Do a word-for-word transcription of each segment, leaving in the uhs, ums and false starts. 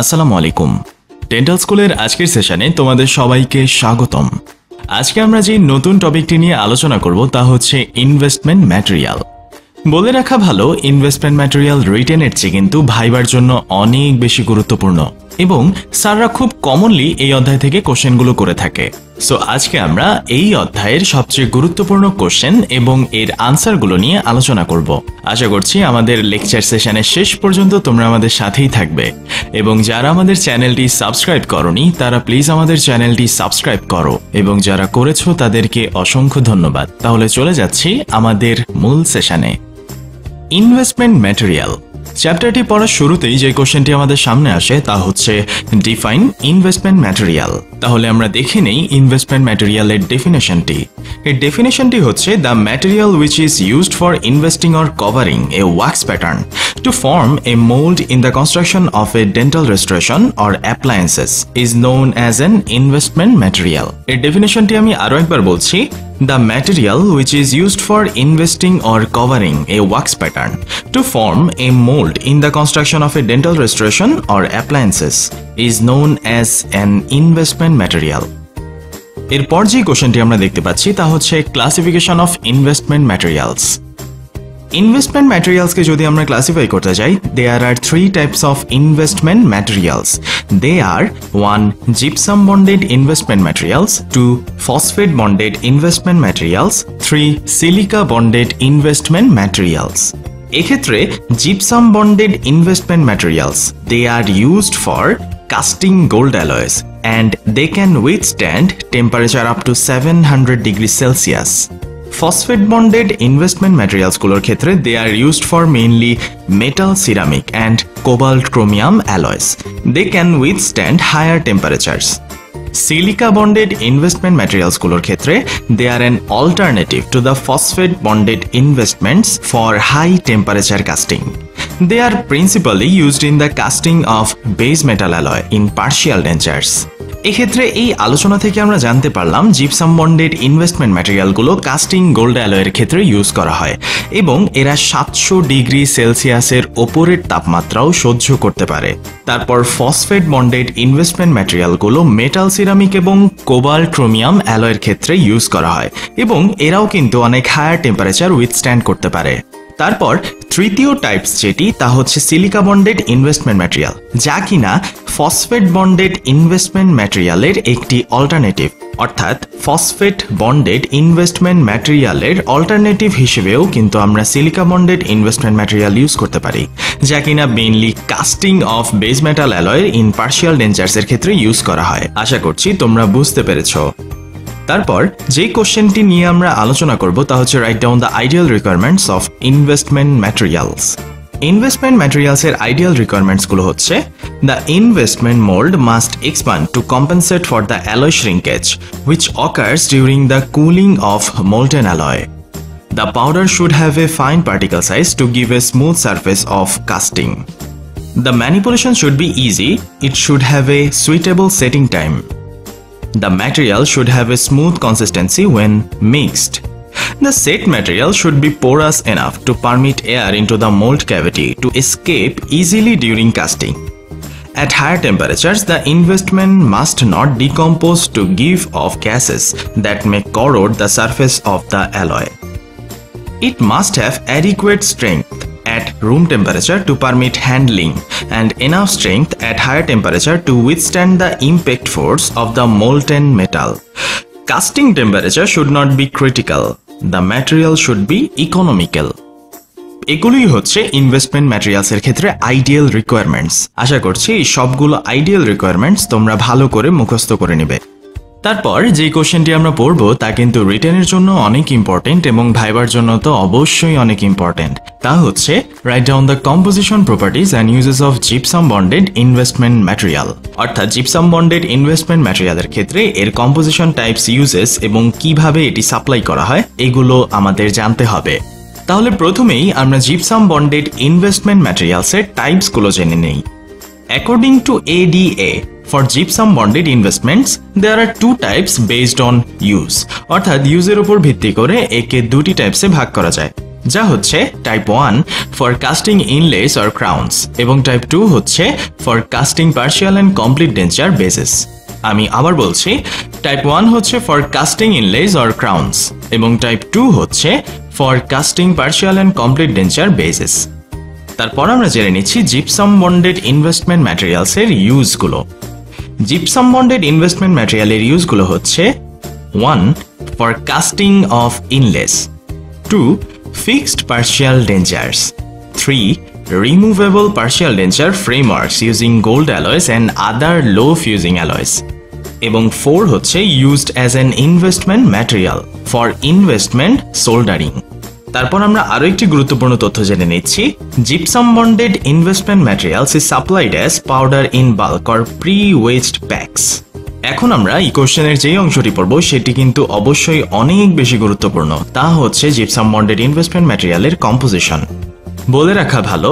আসসালামু আলাইকুম। ডেন্টাল স্কুলের আজকের সেশনে তোমাদের সবাইকে স্বাগতম। আজকে আমরা যে নতুন টপিকটি নিয়ে আলোচনা করব তা হচ্ছে ইনভেস্টমেন্ট ম্যাটেরিয়াল। বলে রাখা ভালো, ইনভেস্টমেন্ট ম্যাটেরিয়াল রিটেনের চেয়ে কিন্তু ভাইবার জন্য অনেক বেশি গুরুত্বপূর্ণ এবং স্যাররা খুব কমনলি এই অধ্যায় থেকে কোশ্চেনগুলো করে থাকে। সো আজকে আমরা এই অধ্যায়ের সবচেয়ে গুরুত্বপূর্ণ কোশ্চেন এবং এর আনসারগুলো নিয়ে আলোচনা করব। আশা করছি আমাদের লেকচার সেশনের শেষ পর্যন্ত তোমরা আমাদের সাথেই থাকবে এবং যারা আমাদের চ্যানেলটি সাবস্ক্রাইব করনি তারা প্লিজ আমাদের চ্যানেলটি সাবস্ক্রাইব করো এবং যারা করেছো তাদেরকে অসংখ্য ধন্যবাদ। তাহলে চলে যাচ্ছি আমাদের মূল সেশনে। ইনভেস্টমেন্ট ম্যাটেরিয়াল চ্যাপ্টারটি পড়ার শুরুতেই যে কোশ্চেনটি আমাদের সামনে আসে তা হচ্ছে ডিফাইন ইনভেস্টমেন্ট ম্যাটেরিয়াল। তাহলে আমরা দেখে নেই ইনভেস্টমেন্ট ম্যাটেরিয়ালের ডেফিনেশনটি। এর ডেফিনেশনটি হচ্ছে the material which is used for investing or covering a wax pattern to form a mould in the construction of a dental restoration or appliances is known as an investment material. এর ডেফিনেশনটি আমি আরও একবার বলছি। The material which is used for investing or covering a wax pattern to form a mold in the construction of a dental restoration or appliances is known as an investment material. এরপর যে কোশ্চেনটি আমরা দেখতে পাচ্ছি তা হচ্ছে classification of investment materials. Investment ম্যাটেরিয়ালসকে যদি আমরা ক্লাসিফাই করতে যাই, there are three types of investment materials. They are one gypsum bonded investment materials, two phosphate bonded investment materials, three silica bonded investment materials. এক্ষেত্রে gypsum bonded investment materials they are used for casting gold alloys and they can withstand temperature up to seven hundred degree Celsius. Phosphate bonded investment ম্যাটেরিয়ালসগুলোর ক্ষেত্রে they are used for mainly metal, ceramic and cobalt chromium alloys. They can withstand higher temperatures. Silica bonded investment ম্যাটেরিয়ালসগুলোর ক্ষেত্রে they are an alternative to the phosphate bonded investments for high temperature casting. They are principally used in the casting of base metal alloy in partial dentures. এক্ষেত্রে এই আলোচনা থেকে আমরা জানতে পারলাম gypsum bonded investment ম্যাটেরিয়ালগুলো কাস্টিং গোল্ড অ্যালয়ের ক্ষেত্রে ইউজ করা হয় এবং এরা সাতশো ডিগ্রি সেলসিয়াসের ওপরের তাপমাত্রাও সহ্য করতে পারে। তারপর ফসফেট বন্ডেড ইনভেস্টমেন্ট ম্যাটেরিয়ালগুলো মেটাল, সিরামিক এবং কোবাল্ট ক্রোমিয়াম অ্যালয়ের ক্ষেত্রে ইউজ করা হয় এবং এরাও কিন্তু অনেক হায়ার টেম্পারেচার উইথস্ট্যান্ড করতে পারে। তারপর তৃতীয় টাইপস যেটি তা হচ্ছে সিলিকা বন্ডেড ইনভেস্টমেন্ট ম্যাটেরিয়াল, যা কিনা ফসফেট বন্ডেড ইনভেস্টমেন্ট ম্যাটেরিয়ালের একটি অল্টারনেটিভ, অর্থাৎ ফসফেট বন্ডেড ইনভেস্টমেন্ট ম্যাটেরিয়ালের অল্টারনেটিভ হিসেবেও কিন্তু আমরা silica bonded investment material use করতে পারি, যা কিনা mainly casting of base metal alloy in partial ডেঞ্চার্সের ক্ষেত্রে ইউজ করা হয়। আশা করছি তোমরা বুঝতে পেরেছ। তারপর যে কোশ্চেনটি নিয়ে আমরা আলোচনা করব তা হচ্ছে write down the ideal requirements of investment materials. Investment ম্যাটেরিয়ালসের আইডিয়াল রিকোয়ারমেন্টসগুলো হচ্ছে the investment mould must expand to compensate for the alloy shrinkage which occurs during the cooling of molten alloy. The powder should have a fine particle size to give a smooth surface of casting. The manipulation should be easy, it should have a suitable setting time. The material should have a smooth consistency when mixed. The set material should be porous enough to permit air into the mold cavity to escape easily during casting. At higher temperatures, the investment must not decompose to give off gases that may corrode the surface of the alloy. It must have adequate strength at room temperature to permit handling and enough strength at higher temperature to withstand the impact force of the molten metal. Casting temperature should not be critical. The material should be economical. এগুলোই হচ্ছে investment ম্যাটেরিয়ালসের ক্ষেত্রে ideal requirements. আশা করছি এই সবগুলো ideal requirements তোমরা ভালো করে মুখস্থ করে নেবে। তারপর যে কোশ্চেনটি আমরা পড়ব তা কিন্তু রিটেনের জন্য অনেক ইম্পর্টেন্ট এবং ভাইবার জন্য তো অবশ্যই অনেক ইম্পর্টেন্ট। তা হচ্ছে write down the composition properties and uses of gypsum bonded investment material. অর্থাৎ জিপসাম বন্ডেড ইনভেস্টমেন্ট ম্যাটেরিয়ালের ক্ষেত্রে এর কম্পোজিশন টাইপস, ইউজেস এবং কিভাবে এটি সাপ্লাই করা হয় এগুলো আমাদের জানতে হবে। তাহলে প্রথমেই আমরা জিপসাম বন্ডেড ইনভেস্টমেন্ট ম্যাটেরিয়ালসের টাইপসগুলো জেনে নেই। According to ADA, for gypsum bonded investments there are two types based on use, অর্থাৎ ইউজের উপর ভিত্তি করে একে দুটি টাইপসে ভাগ করা যায়। যা হচ্ছে type one for casting inlays or crowns এবং টাইপ টু হচ্ছে for casting partial and complete denture bases. আমি আবার বলছি, টাইপ ওয়ান হচ্ছে for casting inlays or crowns এবং টাইপ টু হচ্ছে for casting partial and complete denture bases. তারপর আমরা জেনে নিচ্ছি জিপসাম বন্ডেড ইনভেস্টমেন্ট ম্যাটেরিয়ালস এর ইউজগুলো। জিপসাম বন্ডেড ইনভেস্টমেন্ট ম্যাটেরিয়ালের ইউজগুলো হচ্ছে one for casting of inlays, two fixed partial dentures, three removable partial denture frameworks using gold alloys and other low fusing alloys, এবং ফোর হচ্ছে used as an investment material for investment soldering. তারপর আমরা আরো একটি গুরুত্বপূর্ণ তথ্য জেনে নিচ্ছি, gypsum bonded investment materials is supplied as powder in bulk or pre weighed packs. এখন আমরা এই কোশ্চেনের যে অংশটি পড়ব সেটি কিন্তু অবশ্যই অনেক বেশি গুরুত্বপূর্ণ, তা হচ্ছে জিপসাম বন্ডেড ইনভেস্টমেন্ট ম্যাটেরিয়ালের কম্পোজিশন। বলে রাখা ভালো,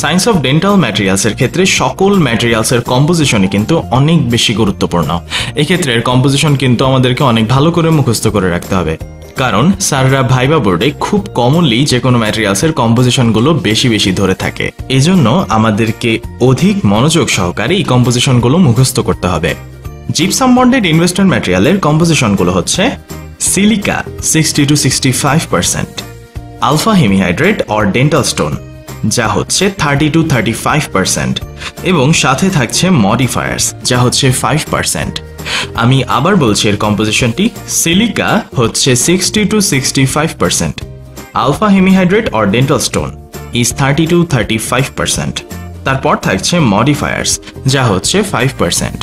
সায়েন্স অফ ডেন্টাল ম্যাটেরিয়ালস এর ক্ষেত্রে সকল ম্যাটেরিয়ালস এর কম্পোজিশনই কিন্তু অনেক বেশি গুরুত্বপূর্ণ। এক্ষেত্রে কম্পোজিশন কিন্তু আমাদেরকে অনেক ভালো করে মুখস্থ করে রাখতে হবে, কারণ স্যাররা ভাইবা বোর্ডে খুব কমনলি যে কোনো ম্যাটেরিয়ালসের কম্পোজিশনগুলো বেশি বেশি ধরে থাকে। এজন্য আমাদেরকে অধিক মনোযোগ সহকারে এই কম্পোজিশনগুলো মুখস্থ করতে হবে। জিপসাম বন্ডেড ইনভেস্টমেন্ট ম্যাটেরিয়ালের কম্পোজিশনগুলো হচ্ছে silica sixty to sixty five percent, alpha hemihydrate or dental stone যা হচ্ছে thirty to thirty five percent এবং সাথে থাকছে মডিফায়ার্স যা হচ্ছে ফাইভ পার্সেন্ট। আমি আবার বলছি, এর কম্পোজিশনটি সিলিকা হচ্ছে sixty to sixty five percent, alpha hemihydrate or dental stone is thirty to thirty five percent, তারপর থাকছে মডিফায়ার্স যা হচ্ছে ফাইভ পার্সেন্ট।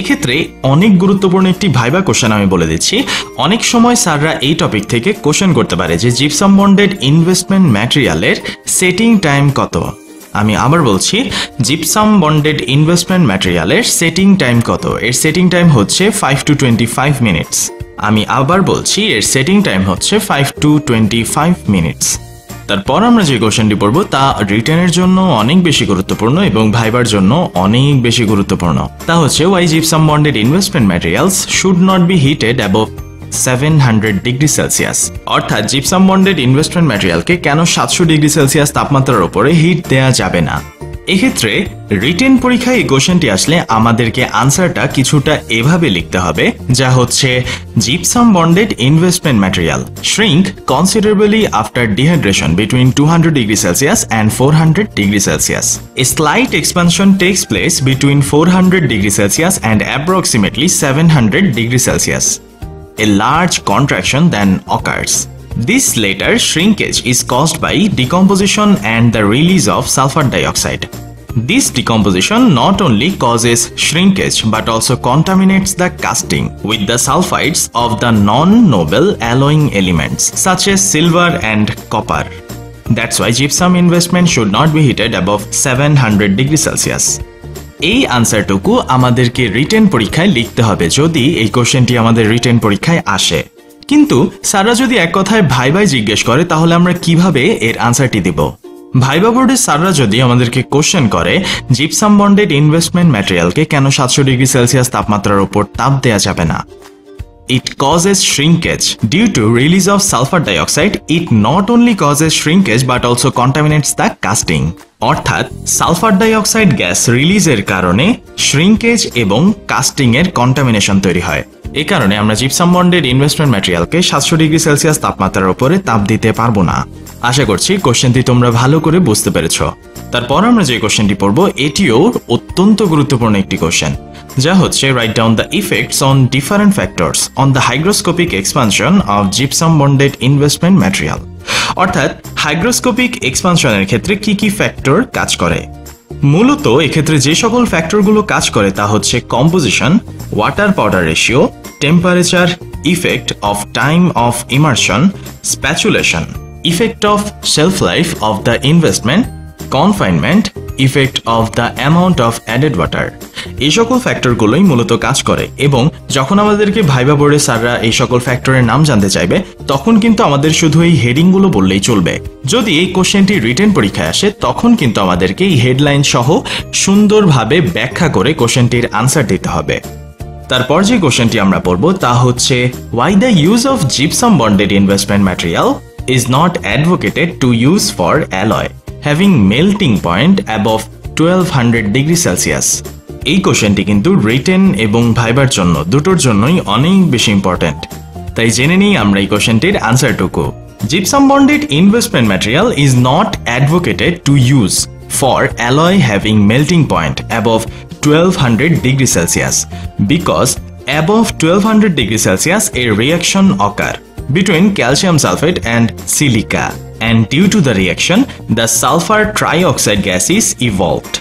এক্ষেত্রে অনেক গুরুত্বপূর্ণ একটি ভাইবা কোশ্চেন আমি বলে দিচ্ছি। অনেক সময় স্যাররা এই টপিক থেকে কোশ্চেন করতে পারে যে জিপসাম বন্ডেড ইনভেস্টমেন্ট ম্যাটেরিয়ালের সেটিং টাইম কত। আমি আবার বলছি, জিপসাম বন্ডেড ইনভেস্টমেন্ট ম্যাটেরিয়ালের সেটিং টাইম কত। এর সেটিং টাইম হচ্ছে five to twenty five minutes. আমি আবার বলছি, এর সেটিং টাইম হচ্ছে five to twenty five minutes. তারপর আমরা যে কোশ্চেনটি পড়ব তা রিটার্নের জন্য অনেক বেশি গুরুত্বপূর্ণ এবং ভাইবার জন্য অনেক বেশি গুরুত্বপূর্ণ, তা হচ্ছে why gypsum bonded investment materials should not be heated above seven hundred degree Celsius. অর্থাৎ জিপসাম বন্ডেড ইনভেস্টমেন্ট ম্যাটেরিয়ালকে কেন সাতশো ডিগ্রি সেলসিয়াস তাপমাত্রার উপরে হিট দেওয়া যাবে না। এক্ষেত্রে রিটেন পরীক্ষায় এই কোশ্চেনটি আসলে আমাদেরকে আনসারটা কিছুটা এভাবে লিখতে হবে, যা হচ্ছে gypsum bonded investment material shrink considerably after dehydration between two hundred degree Celsius and four hundred degree Celsius. A slight expansion takes place between four hundred degree Celsius and approximately seven hundred degree Celsius. A large contraction then occurs. This later shrinkage is caused by decomposition and the release of sulfur dioxide. This decomposition not only causes shrinkage but also contaminates the casting with the sulfides of the non-noble alloying elements such as silver and copper. That's why gypsum investment should not be heated above seven hundred degrees Celsius. এই আনসারটুকু আমাদেরকে written পরীক্ষায় লিখতে হবে যদি এই কোশ্চেনটি আমাদের written পরীক্ষায় আসে। কিন্তু স্যাররা যদি এক কথায় ভাইভাই জিজ্ঞেস করে তাহলে আমরা কিভাবে এর আনসারটি দিব? ভাইবা বোর্ডের স্যাররা যদি আমাদেরকে কোশ্চেন করে জিপসাম বন্ডেড ইনভেস্টমেন্ট ম্যাটেরিয়ালকে কেন সাতশো ডিগ্রি সেলসিয়াস তাপমাত্রার উপর তাপ দেওয়া যাবে না, it causes shrinkage due to release of sulphur dioxide, it not only causes shrinkage but also contaminates the casting. অর্থাৎ সালফার ডাইঅক্সাইড গ্যাস রিলিজের কারণে শ্রিঙ্কেজ এবং কাস্টিং এর কন্টামিনেশন তৈরি হয়। এ কারণে আমরা জিপসাম বন্ডেড ইনভেস্টমেন্ট ম্যাটেরিয়ালকে সাতশো ডিগ্রি সেলসিয়াস তাপমাত্রার উপরে তাপ দিতে পারবো না। আশা করছি কোশ্চেনটি তোমরা ভালো করে বুঝতে পেরেছ। তারপর আমরা যে কোশ্চেনটি পড়ব এটিও অত্যন্ত গুরুত্বপূর্ণ একটি কোশ্চেন, যা হচ্ছে write down the effects on different factors on the hygroscopic expansion of gypsum bonded investment material. অর্থাৎ হাইগ্রোস্কোপিক এক্সপানশনের ক্ষেত্রে কি কি ফ্যাক্টর কাজ করে। মূলত এক্ষেত্রে যে সকল ফ্যাক্টরগুলো কাজ করে তা হচ্ছে composition, water powder ratio, temperature, effect of time of immersion, spatulation, effect of shelf life of the investment, confinement, effect of the amount of added water. এই সকল ফ্যাক্টরগুলোই মূলত কাজ করে এবং যখন আমাদেরকে ভাইবা বোর্ডে স্যাররা এই সকল ফ্যাক্টরের নাম জানতে চাইবে তখন কিন্তু আমাদের শুধু এই হেডিংগুলো বললেই চলবে। যদি এই কোশ্চেনটি রিটেন পরীক্ষায় আসে তখন কিন্তু আমাদেরকে এই হেডলাইন সহ সুন্দরভাবে ব্যাখ্যা করে কোশ্চেনটির আনসার দিতে হবে। তারপর যে কোশ্চেনটি আমরা পড়ব তা হচ্ছে why the use of gypsum bonded investment material is not advocated to use for alloy having melting point above twelve hundred degree Celsius. এই কোশ্চেনটি কিন্তু রিটেন এবং ভাইবার জন্য দুটোর জন্যই অনেক বেশি ইম্পর্টেন্ট। তাই জেনে নিই আমরা এই কোশ্চেনটির আনসারটুকু। Gypsum bonded investment material is not advocated to use for alloy having melting point above twelve hundred degree Celsius because above twelve hundred degree Celsius a reaction occur between calcium sulfate and silica, and due to the reaction the sulfur trioxide gas is evolved,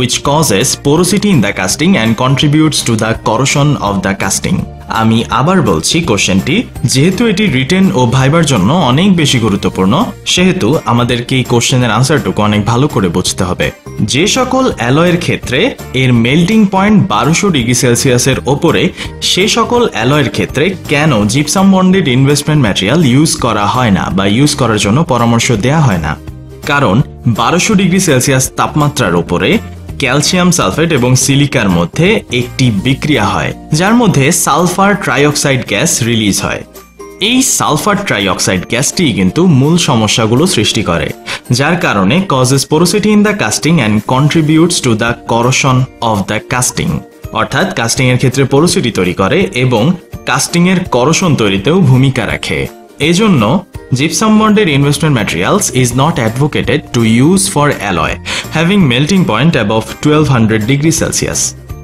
which causes porosity in the casting and contributes to the corrosion of the casting. আমি আবার বলছি, কোশ্চেনটি যেহেতু এটি written ও ভাইবার জন্য অনেক বেশি গুরুত্বপূর্ণ, সেহেতু আমাদেরকে এই কোশ্চেনের আনসারটুকু অনেক ভালো করে বুঝতে হবে। যে সকল অ্যালয়ের ক্ষেত্রে এর মেল্টিং পয়েন্ট বারোশো ডিগ্রি সেলসিয়াসের ওপরে, সে সকল অ্যালয়ের ক্ষেত্রে কেন gypsum bonded investment material use করা হয় না বা ইউজ করার জন্য পরামর্শ দেওয়া হয় না? কারণ বারোশো ডিগ্রি সেলসিয়াস তাপমাত্রার ওপরে ক্যালসিয়াম সালফেট এবং সিলিকার মধ্যে একটি বিক্রিয়া হয় যার মধ্যে সালফার ট্রাইঅক্সাইড গ্যাস রিলিজ হয়। এই সালফার ট্রাইঅক্সাইড গ্যাসটি কিন্তু মূল সমস্যাগুলো সৃষ্টি করে, যার কারণে causes porosity in the casting and contributes to the corrosion of the casting, অর্থাৎ কাস্টিং এর ক্ষেত্রে পোরোসিটি তৈরি করে এবং কাস্টিং এর করোশন তৈরিতেও ভূমিকা রাখে। এজন্য gypsum bonded investment materials is not advocated to use for alloy having melting point above twelve hundred degree Celsius.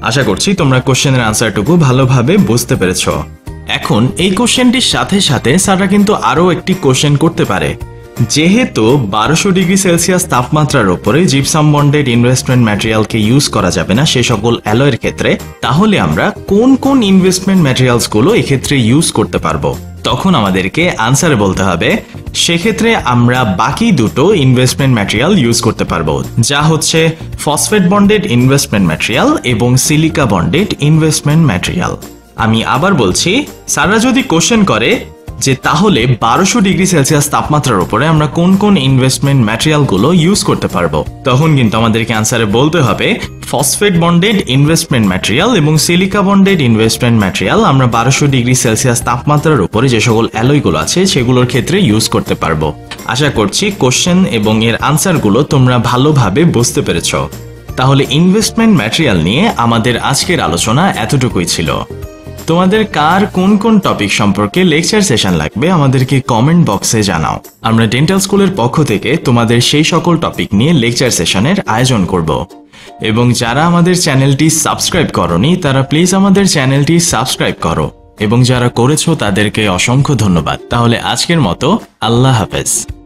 আশা করছি তোমরা কোশ্চেনের আনসারটুকু ভালোভাবে বুঝতে পেরেছো। এখন এই কোশ্চেনটির সাথে সাথে স্যাররা কিন্তু আরো একটি কোশ্চেন করতে পারে। যেহেতু বারোশো ডিগ্রি সেলসিয়াস তাপমাত্রার উপরে জিপসাম বন্ডেড ইনভেস্টমেন্ট ম্যাটেরিয়ালকে ইউজ করা যাবে না সে সকল অ্যালয়ের ক্ষেত্রে, তাহলে আমরা কোন কোন ইনভেস্টমেন্ট ম্যাটেরিয়ালসগুলো এক্ষেত্রে ইউজ করতে পারবো? তখন আমাদেরকে আনসারে বলতে হবে সেক্ষেত্রে আমরা বাকি দুটো ইনভেস্টমেন্ট ম্যাটেরিয়াল ইউজ করতে পারবো, যা হচ্ছে ফসফেট বন্ডেড ইনভেস্টমেন্ট ম্যাটেরিয়াল এবং সিলিকা বন্ডেড ইনভেস্টমেন্ট ম্যাটেরিয়াল। আমি আবার বলছি, স্যাররা যদি কোশ্চেন করে যে তাহলে বারোশো ডিগ্রি সেলসিয়াস তাপমাত্রার উপরে আমরা কোন কোন ইনভেস্টমেন্ট ম্যাটেরিয়ালগুলো ইউজ করতে পারবো, তখন কিন্তু আমাদেরকে আনসারে বলতে হবে ফসফেট বন্ডেড ইনভেস্টমেন্ট ম্যাটেরিয়াল এবং সিলিকা বন্ডেড ইনভেস্টমেন্ট ম্যাটেরিয়াল আমরা বারোশো ডিগ্রি সেলসিয়াস তাপমাত্রার উপরে যে সকল অ্যালয়গুলো আছে সেগুলোর ক্ষেত্রে ইউজ করতে পারবো। আশা করছি কোশ্চেন এবং এর আনসারগুলো তোমরা ভালোভাবে বুঝতে পেরেছ। তাহলে ইনভেস্টমেন্ট ম্যাটেরিয়াল নিয়ে আমাদের আজকের আলোচনা এতটুকুই ছিল। তোমাদের কার কোন কোন টপিক সম্পর্কে লেকচার সেশন লাগবে আমাদেরকে কমেন্ট বক্সে জানাও। আমরা ডেন্টাল স্কুলের পক্ষ থেকে তোমাদের সেই সকল টপিক নিয়ে লেকচার সেশনের আয়োজন করব। এবং যারা আমাদের চ্যানেলটি সাবস্ক্রাইব করনি তারা প্লিজ আমাদের চ্যানেলটি সাবস্ক্রাইব করো, এবং যারা করেছো তাদেরকে অসংখ্য ধন্যবাদ। তাহলে আজকের মতো আল্লাহ হাফেজ।